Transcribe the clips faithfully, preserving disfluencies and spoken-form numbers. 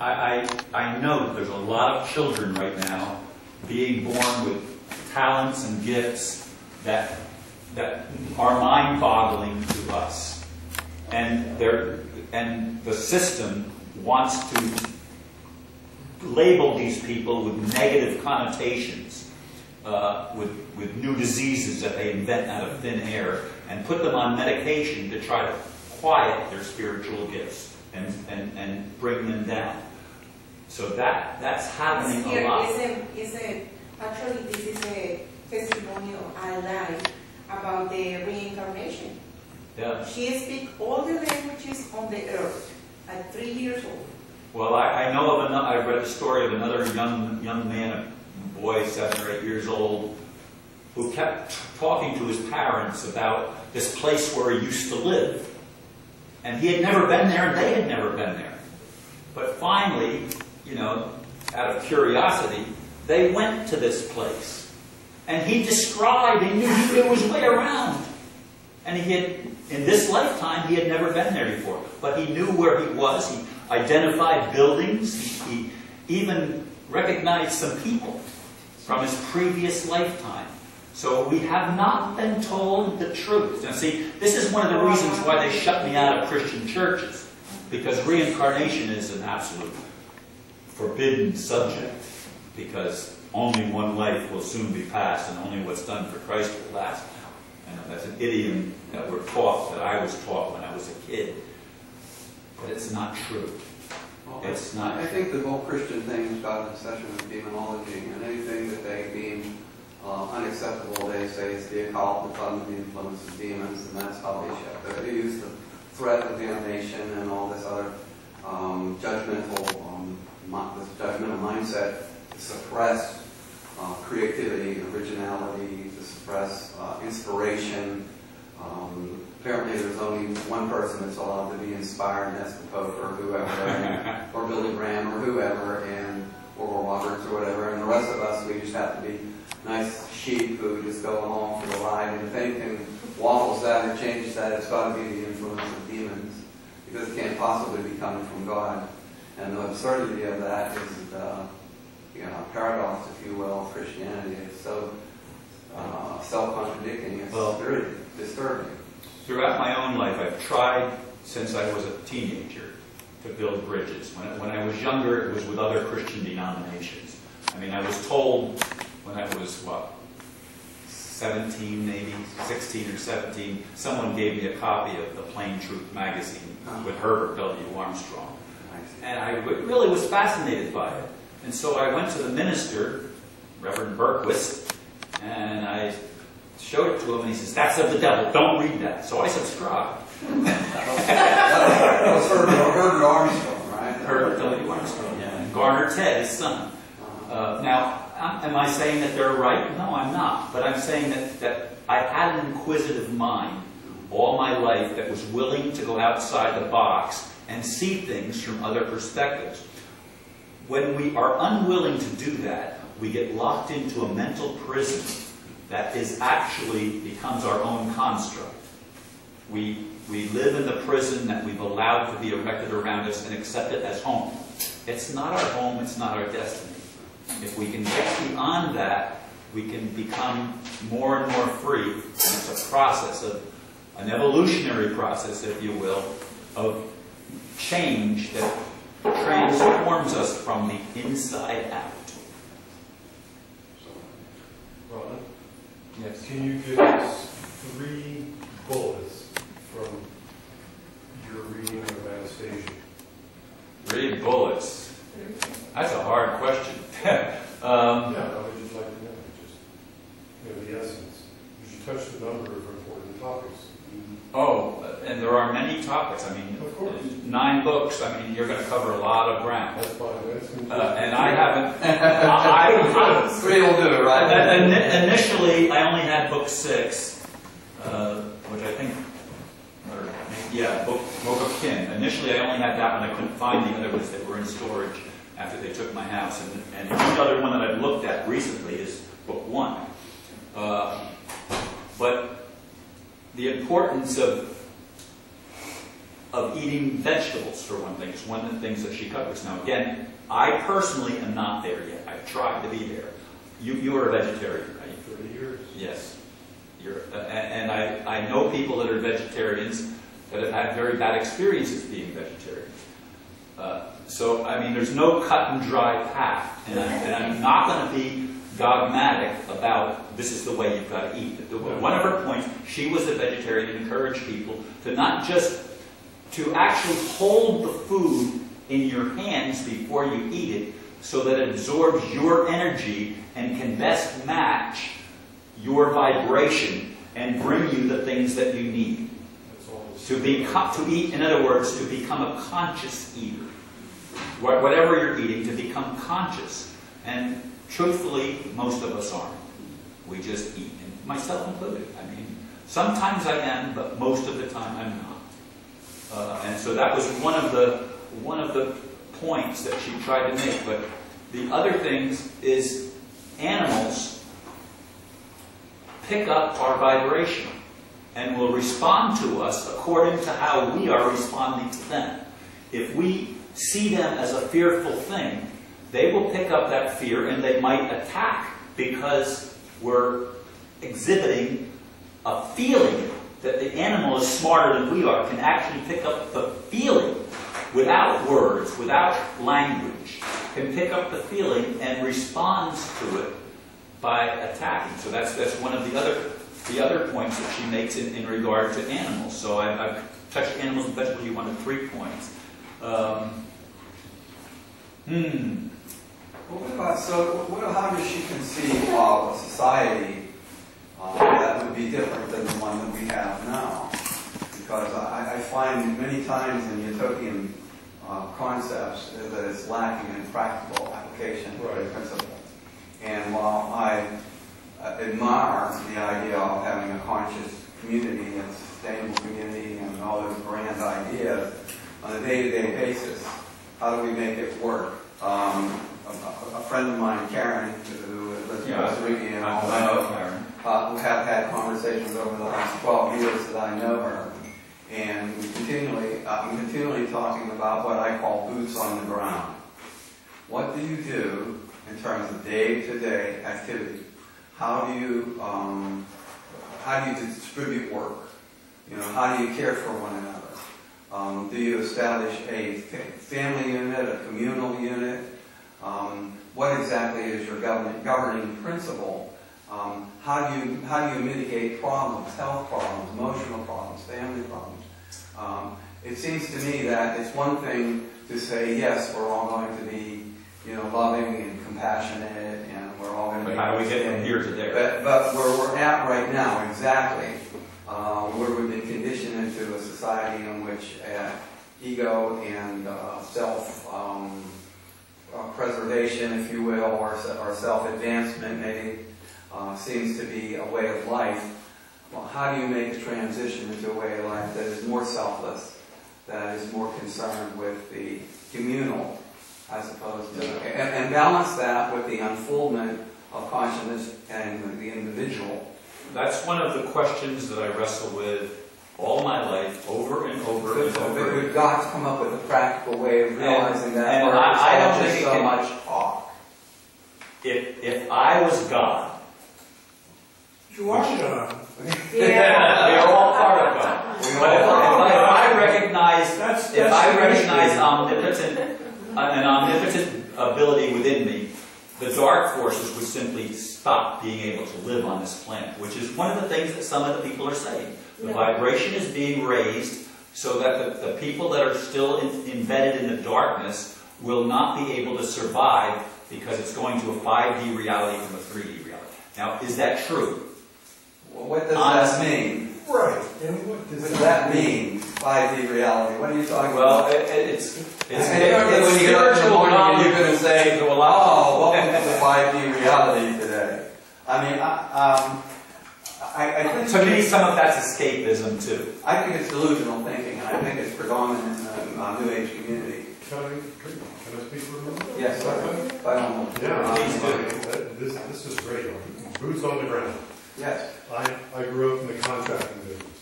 I, I, I know that there's a lot of children right now being born with talents and gifts that, that are mind-boggling to us. And, they're, and the system wants to label these people with negative connotations, uh, with, with new diseases that they invent out of thin air, and put them on medication to try to quiet their spiritual gifts and, and, and bring them down. So that, that's happening a lot. Is a, is a, actually, this is a testimonial I like about the reincarnation. Yeah. She speaks all the languages on the earth at three years old. Well, I, I know of another, I read the story of another young, young man, a boy seven or eight years old, who kept talking to his parents about this place where he used to live. And he had never been there, and they had never been there. But finally, you know, out of curiosity, they went to this place. And he described, he knew it was way around. And he had, in this lifetime, he had never been there before. But he knew where he was. He identified buildings. He, he even recognized some people from his previous lifetime. So we have not been told the truth. Now see, this is one of the reasons why they shut me out of Christian churches. Because reincarnation is an absolute forbidden subject, because only one life will soon be passed and only what's done for Christ will last. I know that's an idiom that we're taught, that I was taught when I was a kid. But it's not true. Well, it's not I true. think the whole Christian thing has got an obsession with demonology, and anything that they deem uh, unacceptable, they say it's the occult, it's under the influence of demons, and that's how they shut. They use the threat of damnation and all this other um, judgmental, um, this judgmental mindset to suppress uh, creativity, originality, to suppress uh, inspiration. Um, apparently, there's only one person that's allowed to be inspired, and that's the Pope or whoever, and, or Billy Graham or whoever, and or Roberts or whatever. And the rest of us, we just have to be nice sheep who just go along for the ride. And if anything waffles that or changes that, it's got to be the influence of demons, because it can't possibly be coming from God. And the absurdity of that is, uh, you know, a paradox, if you will, of Christianity. It's so uh, self-contradicting. It's well, very disturbing. Throughout my own life, I've tried since I was a teenager to build bridges. When, when I was younger, it was with other Christian denominations. I mean, I was told when I was, what, seventeen maybe, sixteen or seventeen, someone gave me a copy of the Plain Truth magazine with Herbert W. Armstrong. And I really was fascinated by it. And so I went to the minister, Reverend Berquist, and I showed it to him, and he says, that's of the devil, don't read that. So I subscribed. That was Herbert Armstrong, right? Herbert W. Armstrong, yeah. And Garner Ted, his son. Uh, now, am I saying that they're right? No, I'm not. But I'm saying that, that I had an inquisitive mind all my life that was willing to go outside the box and see things from other perspectives. When we are unwilling to do that, we get locked into a mental prison that is actually becomes our own construct. We, we live in the prison that we've allowed to be erected around us and accept it as home. It's not our home, it's not our destiny. If we can get beyond that, we can become more and more free. And it's a process of, an evolutionary process, if you will, of change that transforms us from the inside out. Ron, yes. Can you give us three bullets from your reading of Anastasia? Three bullets? That's a hard question. um, yeah, I would just like to know, just, you know, the essence. You should touch the number of important topics. Oh, and there are many topics. I mean, of course. Nine books. I mean, you're going to cover a lot of ground. That's fine. That's uh, and I haven't. I, I, I, we will do it, right? And, and initially, I only had book six, uh, which I think, or, yeah, book, book of Kin. Initially, I only had that one. I couldn't find the other ones that were in storage after they took my house. And, and the other one that I've looked at recently is book one. Uh, but the importance of of eating vegetables, for one thing. It's one of the things that she covers. Now, again, I personally am not there yet. I've tried to be there. You, you are a vegetarian, right? thirty years. Yes. You're, uh, and I, I know people that are vegetarians that have had very bad experiences being vegetarian. Uh, so, I mean, there's no cut and dry path. And, I, and I'm not going to be dogmatic about this is the way you've got to eat. One of her points, she was a vegetarian and encouraged people to not just to actually hold the food in your hands before you eat it so that it absorbs your energy and can best match your vibration and bring you the things that you need. To, be, to eat, in other words, to become a conscious eater. Whatever you're eating, to become conscious. And truthfully, most of us aren't. We just eat, and myself included. I mean, sometimes I am, but most of the time I'm not. Uh, and so that was one of the one of the points that she tried to make. But the other things is animals pick up our vibration and will respond to us according to how we are responding to them. If we see them as a fearful thing, they will pick up that fear and they might attack because we're exhibiting a feeling that the animal is smarter than we are, can actually pick up the feeling without words, without language, can pick up the feeling and responds to it by attacking. So that's that's one of the other the other points that she makes in, in regard to animals. So I, I've touched animals and vegetables. You wanted three points. Um, hmm. Well, what about, so what, how does she conceive of society? Uh, that would be different than the one that we have now, because I, I find many times in utopian uh, concepts that it's lacking in practical application of right. principles. And while I uh, admire the idea of having a conscious community and sustainable community and all those grand ideas on a day-to-day basis, how do we make it work? Um, a, a friend of mine, Karen, who lives in Costa Rica, and all that. Uh, we have had conversations over the last twelve years that I know her, and we continually, uh, I'm continually talking about what I call boots on the ground. What do you do in terms of day-to-day activity? How do you um, how do you distribute work? You know, how do you care for one another? Um, do you establish a family unit, a communal unit? Um, what exactly is your governing governing principle? Um, how do you how do you mitigate problems, health problems, emotional problems, family problems? Um, it seems to me that it's one thing to say yes, we're all going to be, you know, loving and compassionate, and we're all going to. But how do we get from here to there? But, but where we're at right now, exactly, uh, where we've been conditioned into a society in which uh, ego and uh, self. Um, Uh, preservation, if you will, or, or self-advancement maybe, uh, seems to be a way of life. Well, how do you make a transition into a way of life that is more selfless, that is more concerned with the communal, as opposed to, and, and balance that with the unfoldment of consciousness and the individual? That's one of the questions that I wrestle with all my life, over and over and over. We've got to come up with a practical way of realizing and, that. And I, I don't think so much talk. If if I was God, you are God. Yeah, we're all part of God. But if, if, I, if I recognize, that's, that's if I recognize omnipotent, an omnipotent ability within me, the dark forces would simply stop being able to live on this planet, which is one of the things that some of the people are saying. The no. vibration is being raised so that the, the people that are still in, embedded in the darkness will not be able to survive because it's going to a five D reality from a three D reality. Now, is that true? Well, what does Honestly, that mean? Right. And what does that mean? five D reality. What are you talking well, about? Well, it, it's it's, it's, it, it's when you get up in the morning, you're going to say, "Oh, welcome to the five D reality today." I mean, I, um, I, I think to me, some of that's escapism too. I think it's delusional thinking, and I think it's predominant in the uh, New Age community. Can I, can I speak for a moment? Yes, sir. By all means. Yeah, um, this this is great. Boots on the ground. Yes. I I grew up in the contracting business.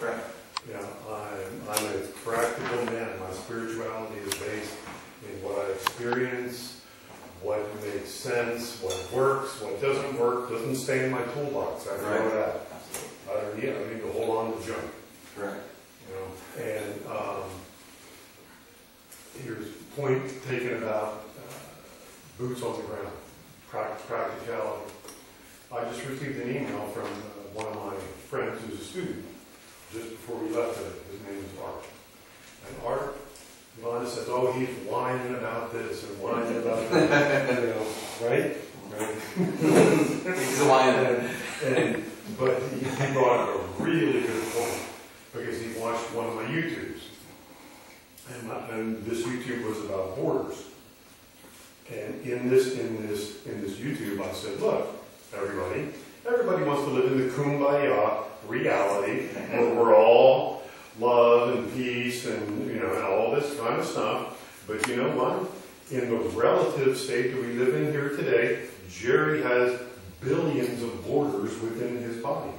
Correct. Yeah, I'm, I'm a crack stay in my toolbox. I throw right. it out. Uh, yeah, I need to hold on to junk. Correct. You know, and um, here's a point taken about uh, boots on the ground, practicality. I just received an email from uh, one of my friends who's a student just before we left today. His name is Art. And Art, Lana says, oh, he's whining about this and whining about that, you know, right? Right? He's a whiner. And, and, but he, he brought a really good point because he watched one of my YouTubes. And, my, and this YouTube was about borders. And in this, in this, in this YouTube, I said, look, everybody, everybody wants to live in the kumbaya reality where we're all love and peace and, you know, and all this kind of stuff. But you know what? In the relative state that we live in here today, Jerry has billions of borders within his body.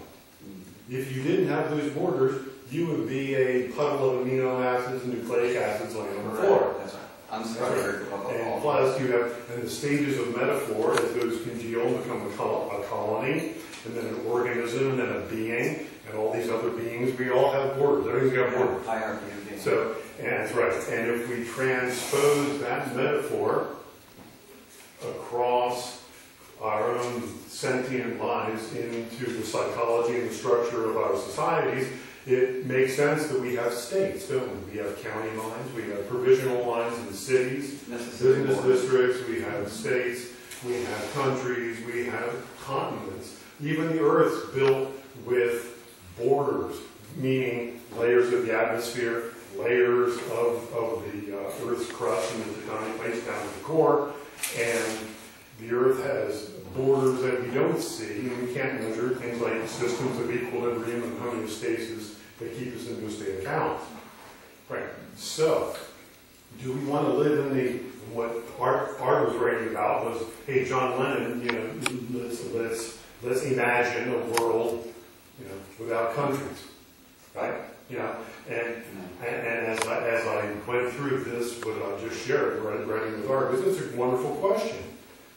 If you didn't have those borders, you would be a puddle of amino acids and nucleic acids laying on the floor. That's right. I'm sorry. And plus, you have and the stages of metaphor as those congeal become a, col a colony, and then an organism, and then a being, and all these other beings. We all have borders. Everything's got borders. Hierarchy of being. So, and that's right. And if we transpose that metaphor across our own sentient lives into the psychology and the structure of our societies, it makes sense that we have states, don't we? We have county lines, we have provisional lines in the cities, business districts, we have states, we have countries, we have continents. Even the Earth's built with borders, meaning layers of the atmosphere, layers of, of the uh, Earth's crust and the tectonic plates down to the core, and the Earth has borders that we don't see and we can't measure, things like systems of equilibrium and homeostasis that keep us into a state of balance. Right. So, do we want to live in the, what Art, Art was writing about was, hey, John Lennon, you know, let's, let's, let's imagine a world, you know, without countries, right? You know, and, and, and as, I, as I went through this, what I just shared, writing with Art, this is a wonderful question.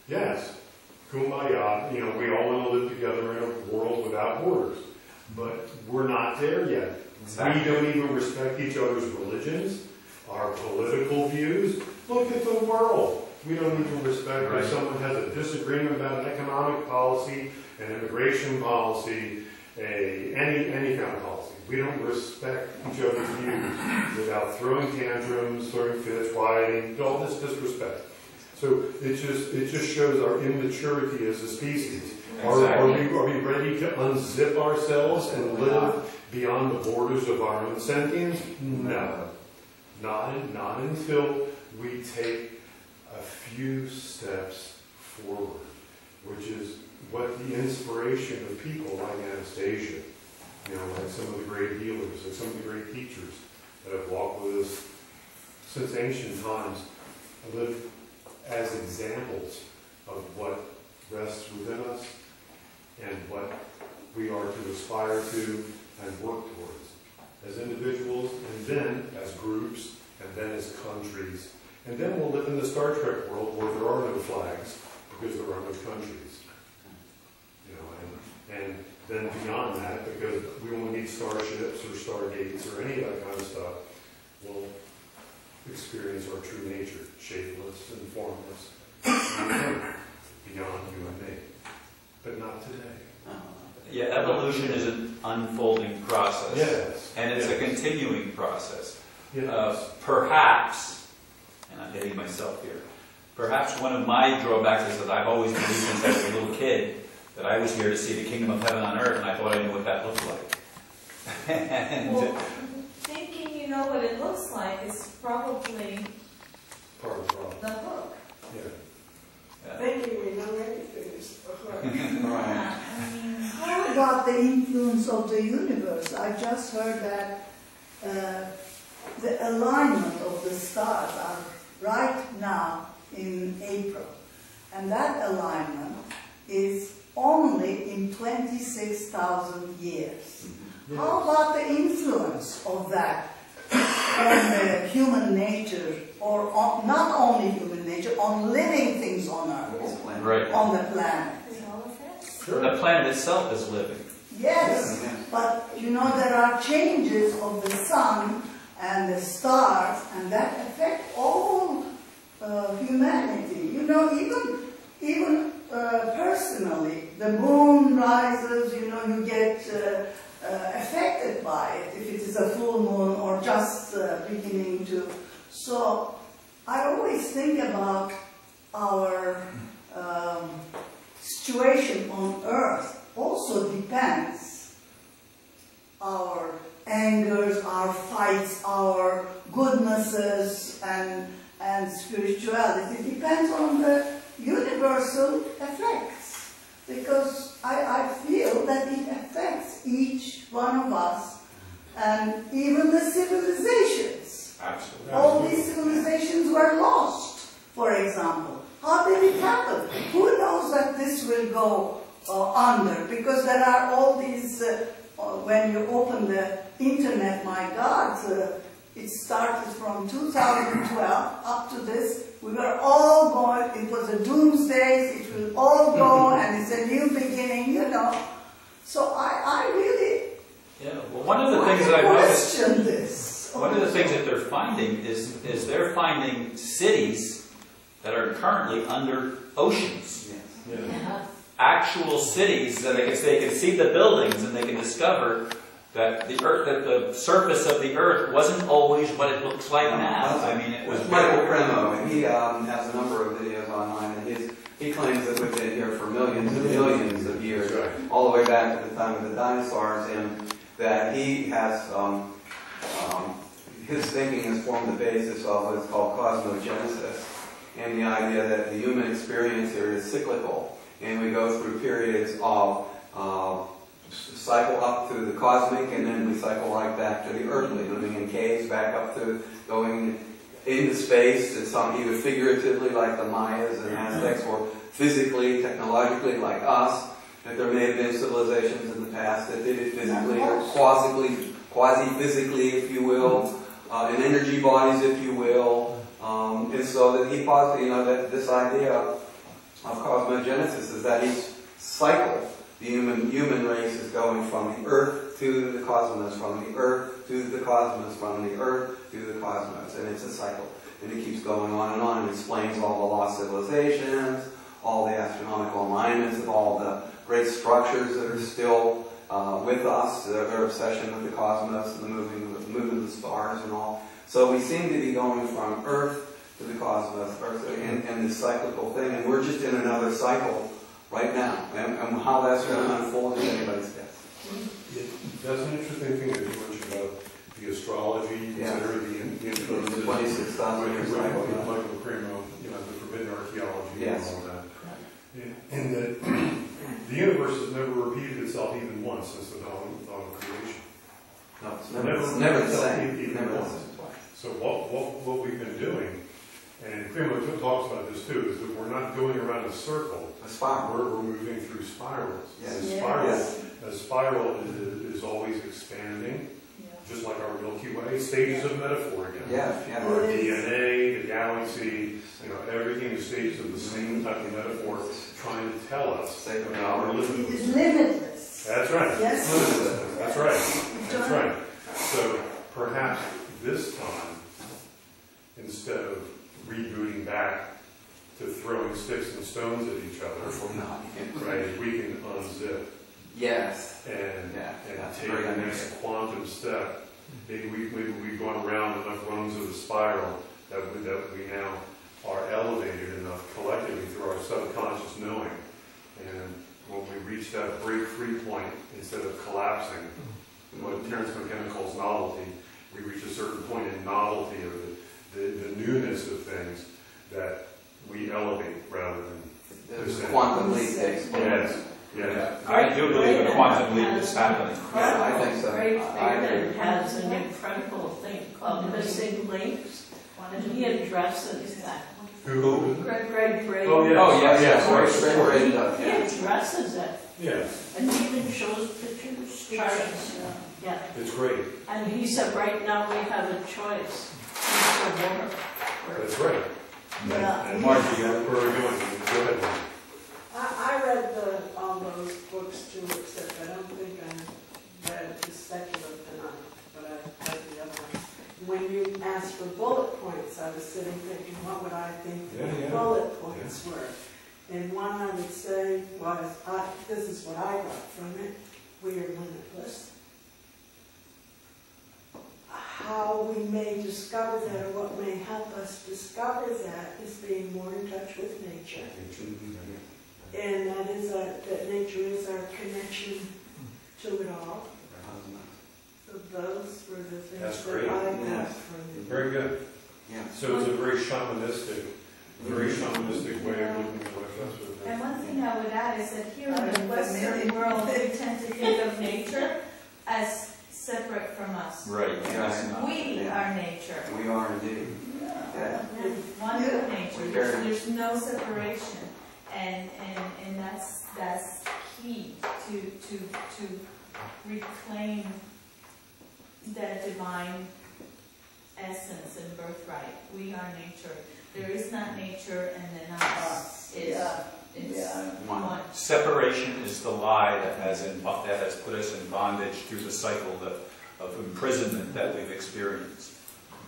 Yes. Kumbaya, you know, we all want to live together in a world without borders, but we're not there yet. Exactly. We don't even respect each other's religions, our political views. Look at the world. We don't even respect right. if someone has a disagreement about an economic policy, an immigration policy, a any any kind of policy. We don't respect each other's views without throwing tantrums, throwing fits, rioting, all this disrespect. So it just it just shows our immaturity as a species. Exactly. Are, are, we, are we ready to unzip ourselves and live beyond the borders of our own sentience? No. Not, not until we take a few steps forward, which is what the inspiration of people like Anastasia, you know, like some of the great healers and some of the great teachers that have walked with us since ancient times, live as examples of what rests within us and what we are to aspire to and work towards as individuals, and then as groups, and then as countries. And then we'll live in the Star Trek world where there are no flags because there are no countries. You know, and, and then beyond that, because we won't need starships or stargates or any of that kind of stuff, we'll experience our true nature, shapeless and formless, beyond you and me, but not today. Uh, yeah, evolution is an unfolding process, yes, and it's yes. a continuing process. Yes. Uh, perhaps, and I'm dating myself here, perhaps one of my drawbacks is that I've always believed since I was a little kid that I was here to see the kingdom of heaven on earth, and I thought I knew what that looked like. and, well, thinking you know what it looks like is probably part of the, problem. the hook. Yeah. Yeah. Thinking we know everything is the hook. Right. I mean, how about the influence of the universe? I just heard that uh, the alignment of the stars are right now in April, and that alignment is only in twenty-six thousand years. Yes. How about the influence of that on the human nature, or on, not only human nature, on living things on Earth, right. on the planet? It all affects. Sure. The planet itself is living. Yes, yeah. But you know there are changes of the sun and the stars, and that affect all uh, humanity. You know, even even uh, personally, the moon rises. You know, you get uh, uh, affected by it if it is a full moon or just uh, beginning to. So I always think about our um, situation on Earth. Also depends our angers, our fights, our goodnesses and, and spirituality. It depends on the universal effects, because I, I feel that it affects each one of us and even the civilizations. Absolutely. All these civilizations were lost, for example. How did it happen? Who knows that this will go or under, because there are all these, uh, when you open the internet, my God, uh, it started from two thousand twelve up to this, we were all going, it was a doomsday, it will all go and it's a new beginning, you know. So I, I really yeah. Well, one of the things that I noticed, this. One of the things that they're finding is, is they're finding cities that are currently under oceans. Yes. Yeah. Yeah. Actual cities that they can, they can see the buildings and they can discover that the earth, that the surface of the earth wasn't always what it looks like now. I mean, it was Michael Cremo, and he um, has a number of videos online, and his, he claims that we've been here for millions and millions of years, right, all the way back to the time of the dinosaurs, and that he has um, um, his thinking has formed the basis of what's called cosmogenesis, and the idea that the human experience here is cyclical. And we go through periods of uh, cycle up through the cosmic, and then we cycle right back to the earthly, living in caves, back up to going into space, and some either figuratively like the Mayas and Aztecs, or physically, technologically like us, that there may have been civilizations in the past that did it physically or quasi-physically, if you will, uh, in energy bodies, if you will. Um, and so that he posited, you know, that this idea of of cosmogenesis is that each cycle the human human race is going from the earth to the cosmos, from the earth to the cosmos, from the earth to the cosmos, and it's a cycle, and it keeps going on and on. It explains all the lost civilizations, all the astronomical alignments of all the great structures that are still uh, with us, their, their obsession with the cosmos and the moving, the movement of the stars and all. So we seem to be going from earth to the cosmos, Earth, and, and this cyclical thing, and we're just in another cycle right now, and, and how that's going to unfold is anybody's guess. That's an interesting thing that you mentioned about the astrology, yeah, etc., the influences, the twenty-six thousand years ago, Michael Cremo, you know, the forbidden archaeology, yes, and all that. Yeah. And that the universe has never repeated itself even once since the dawn of creation. No, it's never, never, it's never the same. Even never once. So what, what, what we've been doing, and Cremo talks about this too, is that we're not going around a circle. A spiral. We're, we're moving through spirals. Yes. A spiral, yes. A spiral is, is always expanding, yeah, just like our Milky Way. Stages of metaphor again. Yeah, yeah. Our D N A, the galaxy, you know, everything is stages of the same type of metaphor, trying to tell us about our limitless. It's limitless. That's right. Yes. Limitless. That's right. That's right. So perhaps this time, instead of rebooting back to throwing sticks and stones at each other, or not, right? We can unzip, yes, and yeah, and take the next quantum step. Maybe we maybe we've gone around enough rungs of the spiral that we, that we now are elevated enough collectively through our subconscious knowing, and when we reach that break free point, instead of collapsing, what Terence McKenna calls novelty, we reach a certain point in novelty of the The, the newness of things that we elevate rather than the quantum leap. Yes, yes. Yeah. I do believe a quantum leap is happening. Yeah, I think so. Great Friedman has an incredible thing called missing links, and he addresses that. Who? Greg Greg Braden. Oh yeah. Oh yes. Yes. Greg Braden. He addresses it. Yeah. And he even shows pictures, charts. Yeah. Yeah. It's great. And he said, right now we have a choice. That's right. Yeah. And Mark, you got where are we going? Go ahead. I, I read the um, all those books too, except I don't think I read the secular tonight, but I read the other ones. When you asked for bullet points, I was sitting thinking, what would I think yeah, the yeah. bullet points yeah. were? And one I would say was, I, this is what I got from it, we are limitless. How we may discover that, or what may help us discover that, is being more in touch with nature. And that is our, that nature is our connection to it all. So those were the things That's that great. I got yeah. from it. Very good. Yeah. So it's a very shamanistic. Very shamanistic way of looking at what. And one thing I would add is that here in the Western world, we tend to think of nature as separate from us. Right. Yeah. We yeah. are nature. We are indeed. Yeah. Yeah. One with yeah. nature. There's, there's no separation, and and and that's that's key to to to reclaim that divine essence and birthright. We are nature. There is not nature, and then us is yeah. It's yeah. one. Separation is the lie that has in, that has put us in bondage through the cycle of, of imprisonment that we've experienced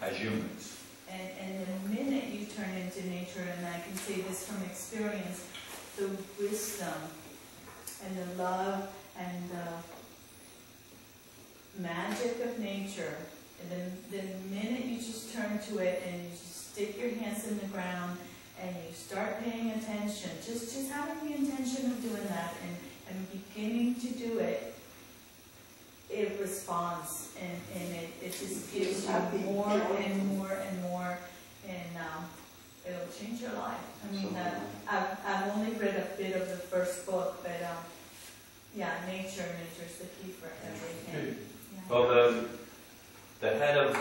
as humans. And, and the minute you turn into nature, and I can say this from experience, the wisdom and the love and the magic of nature, and the, the minute you just turn to it and you just stick your hands in the ground, and you start paying attention. Just, just having the intention of doing that and, and beginning to do it, it responds, and, and it, it just gives you more and more and more, and um, it'll change your life. I mean, uh, I've, I've only read a bit of the first book, but um, yeah, nature, nature is the key for everything. Yeah. Well, the, the head of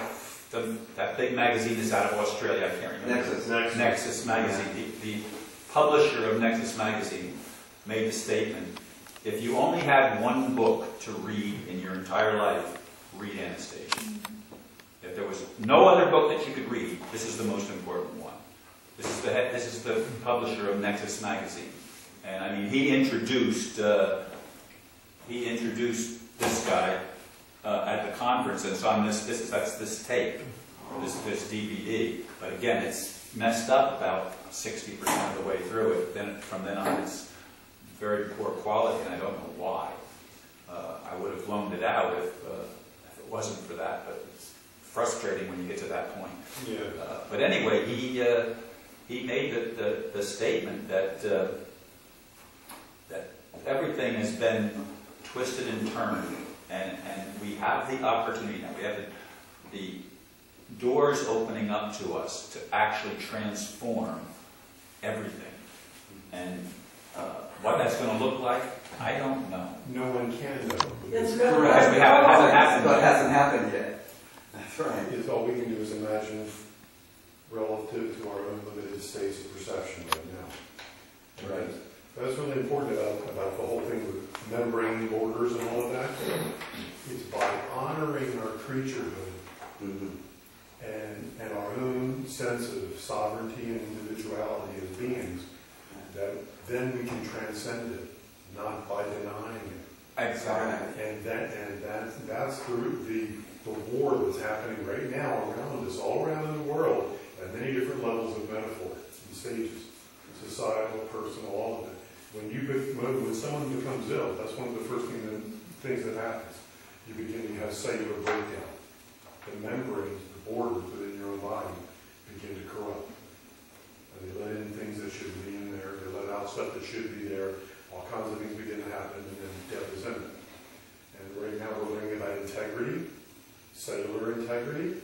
The, that big magazine is out of Australia, I can't remember. Nexus. Nexus, Nexus Magazine. The, the publisher of Nexus Magazine made the statement, if you only had one book to read in your entire life, read Anastasia. Mm-hmm. If there was no other book that you could read, this is the most important one. This is the, this is the publisher of Nexus Magazine. And I mean, he introduced, uh, he introduced this guy, Uh, at the conference, and so on this, this that's this tape, this, this D V D. But again, it's messed up about sixty percent of the way through it. Then from then on, it's very poor quality, and I don't know why. Uh, I would have loaned it out if, uh, if it wasn't for that, but it's frustrating when you get to that point. Yeah. Uh, but anyway, he uh, he made the, the, the statement that uh, that everything has been twisted and turned. And, and we have the opportunity now, we have the, the doors opening up to us to actually transform everything. And uh, what that's going to look like, I don't know. No one can know. It's correct. correct. We haven't, hasn't happened. That hasn't happened yet. That's right. It's all we can do is imagine relative to our own limited states of perception right now. Right? right. That's really important about, about the whole thing with remembering borders and all of that. It's by honoring our creaturehood mm-hmm. and, and our own sense of sovereignty and individuality as beings that then we can transcend it, not by denying it. Exactly. And, and, that, and that, that's the, the, the war that's happening right now around us, all around the world, at many different levels of metaphor and stages, societal, personal, all of it. When you, when someone becomes ill, that's one of the first thing that, things that happens. You begin to have cellular breakdown. The membranes, the borders within your own body begin to corrupt. And they let in things that shouldn't be in there. They let out stuff that should be there. All kinds of things begin to happen, and then death is imminent. And right now we're learning about integrity, cellular integrity,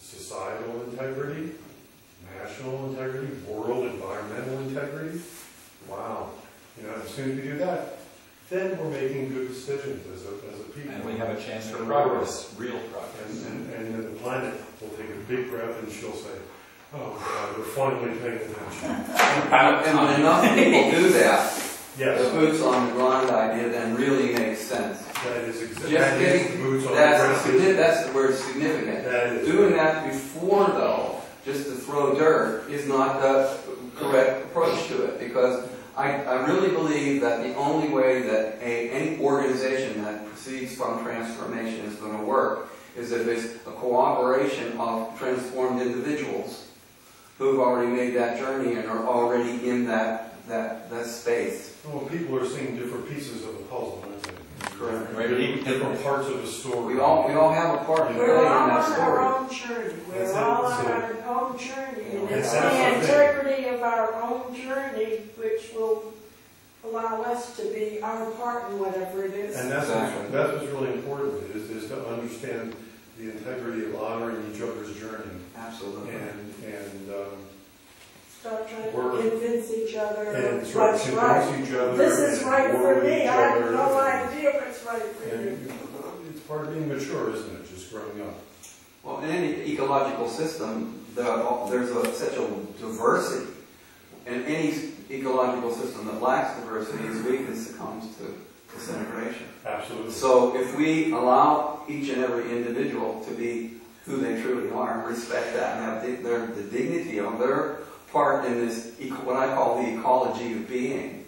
societal integrity, national integrity, world environmental integrity. Wow. You know, as soon as we do that, then we're making good decisions as a, as a people. And we have a chance for progress, real progress. And, and, and the planet will take a big breath and she'll say, oh, God, we're finally paying attention. And when enough people do that, yes. the boots on the ground idea then really makes sense. That is exactly that is the boots on that's the ground. That's the word significant. That is Doing right. that before, though, just to throw dirt is not the correct approach to it, because I, I really believe that the only way that a, any organization that proceeds from transformation is going to work is if it's a cooperation of transformed individuals who've already made that journey and are already in that, that, that space. Well, people are seeing different pieces of the puzzle, isn't it? Correct. Right? Different parts of the story. We all, we all have a part in that story. We're all on our own journey. We're all on our own journey. And it's the integrity of our own journey which will allow us to be our part in whatever it is. And that's, exactly. that's what's really important is, is to understand the integrity of honoring each other's journey. Absolutely. And, and um, stop trying to convince each other and what's right. Each other this is right for me. I have no idea what's right for and you. It's part of being mature, isn't it? Just growing up. Well, in any ecological system, there's a, such a diversity. And any ecological system that lacks diversity is weak and succumbs to disintegration. Absolutely. So if we allow each and every individual to be who they truly are and respect that and have the, their, the dignity of their part in this, what I call the ecology of being,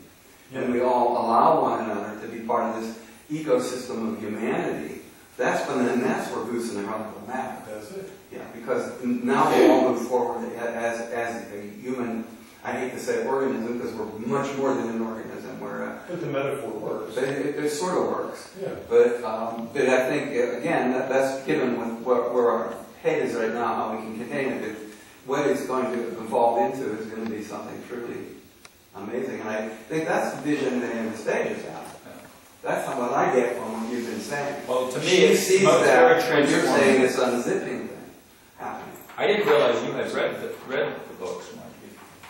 yeah. and we all allow one another to be part of this ecosystem of humanity, that's when then that's where Goose and the Rock will matter. That's it. Yeah, because now we all move forward as, as a human. I hate to say organism because we're much more than an organism. We're a, but the metaphor works. It, it, it sort of works. Yeah. But um, but I think again that, that's given with what, where our head is right now, how we can contain it. But what it's going to evolve into is going to be something truly amazing. And I think that's the vision that Anastasia's has. That's what I get from what you've been saying. Well, to me, she sees that when you're saying this unzipping thing happening. I didn't realize you had read the read the books.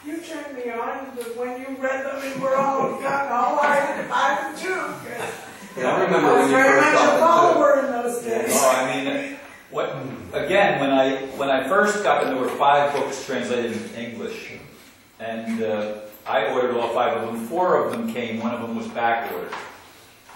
You turned me on, but when you read them and we're all got all I I too. Yeah, I remember I was when you first got them follower in those days. Oh, I mean, what? Again, when I when I first got them, there were five books translated into English, and uh, I ordered all five of them. Four of them came. One of them was back ordered.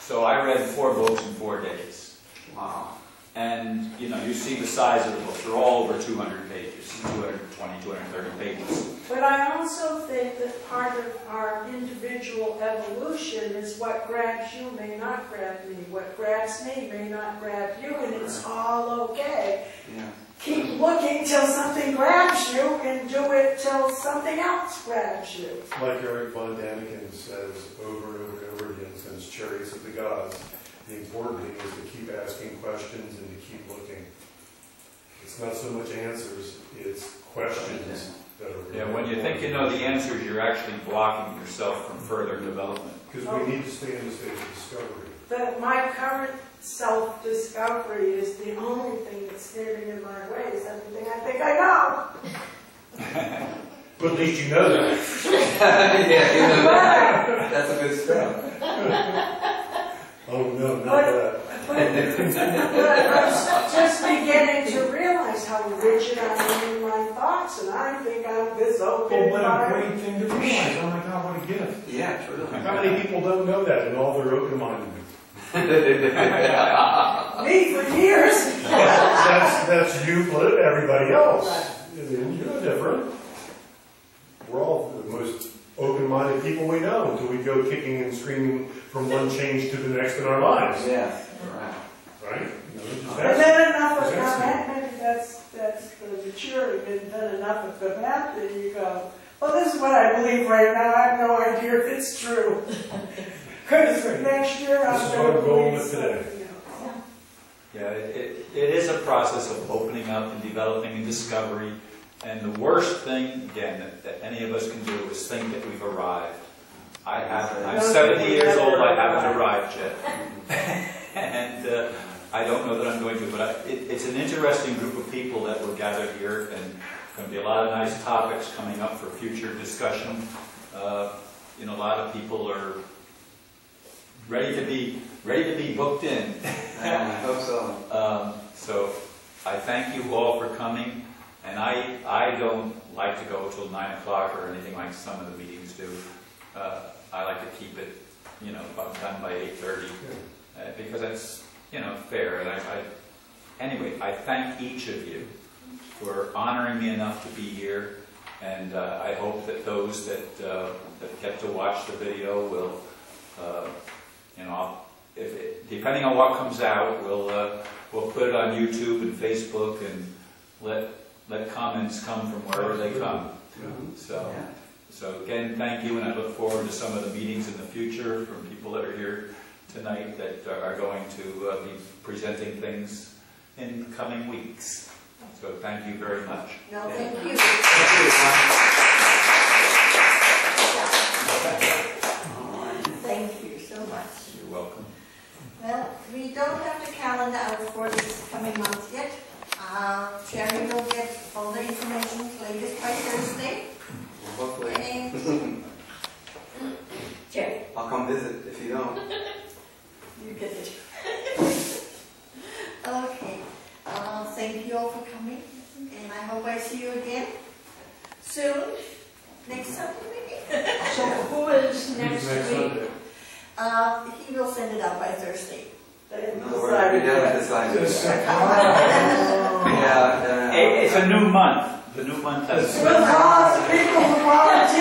So I read four books in four days. Wow. And you know, you see the size of the books. They're all over two hundred pages, two hundred twenty, two hundred thirty pages. But I also think that part of our individual evolution is what grabs you may not grab me. What grabs me may not grab you, and it's all okay. Yeah. Keep looking till something grabs you, and do it till something else grabs you. Like Eric Von Daniken says over and over and over again since Chariots of the Gods. The important thing is to keep asking questions and to keep looking. It's not so much answers, it's questions that are really Yeah, when you think you know the answers, you're actually blocking yourself from further development. Because oh. we need to stay in the stage of discovery. But my current self-discovery is the only thing that's standing in my way. It's everything I think I know. But at least you know that. Yeah, you know that. That's a good step. Oh, no, not but, that. But, but I'm just beginning to realize how rigid I am in my thoughts, and I think I'm this open. Well, what a great thing to realize. Oh, my God, what a gift. Yeah, truly. How many people don't know that in all their open-mindedness? Me for years. That's, that's you, but everybody else. You're different. We're all the most open-minded people we know until we go kicking and screaming from one change to the next in our lives. Yeah, right. Right? No, I've done enough of that. Maybe that's, that's the maturity. I've done enough of that. Then you go, well, this is what I believe right now. I have no idea if it's true. Because for next year, I'm going to believe something. Yeah, it, it is a process of opening up and developing and discovery. And the worst thing, again, that, that any of us can do is think that we've arrived. I haven't. I'm seventy years old. I haven't arrived yet. And uh, I don't know that I'm going to, but I, it, it's an interesting group of people that were gathered here, and going to be a lot of nice topics coming up for future discussion. Uh, you know, a lot of people are ready to be ready to be booked in. I hope so. Um, so I thank you all for coming, and I I don't like to go till nine o'clock or anything like some of the meetings do. Uh, I like to keep it, you know, done by eight thirty, uh, because that's, you know, fair. And I, I, anyway, I thank each of you for honoring me enough to be here And uh, I hope that those that uh, that get to watch the video will, uh, you know, if it, depending on what comes out, we'll uh, we'll put it on YouTube and Facebook and let let comments come from wherever they come. Mm-hmm. So, yeah. so again, thank you, and I look forward to some of the meetings in the future from people that are here tonight that are going to uh, be presenting things in coming weeks. So thank you very much. No, thank you. Thank you so much. You're welcome. Well, we don't have the calendar out for this coming month yet. Uh, Jerry will get all the information latest by Thursday. Hopefully. And Jerry. I'll come visit if you don't. You get it. Okay. Uh, thank you all for coming, and I hope I see you again soon. Next Sunday, maybe? So, who is next, next week? Uh, he will send it out by Thursday. No, we're not, we haven't decided. Yeah, it's a new month. The new month has. We'll call people who volunteer.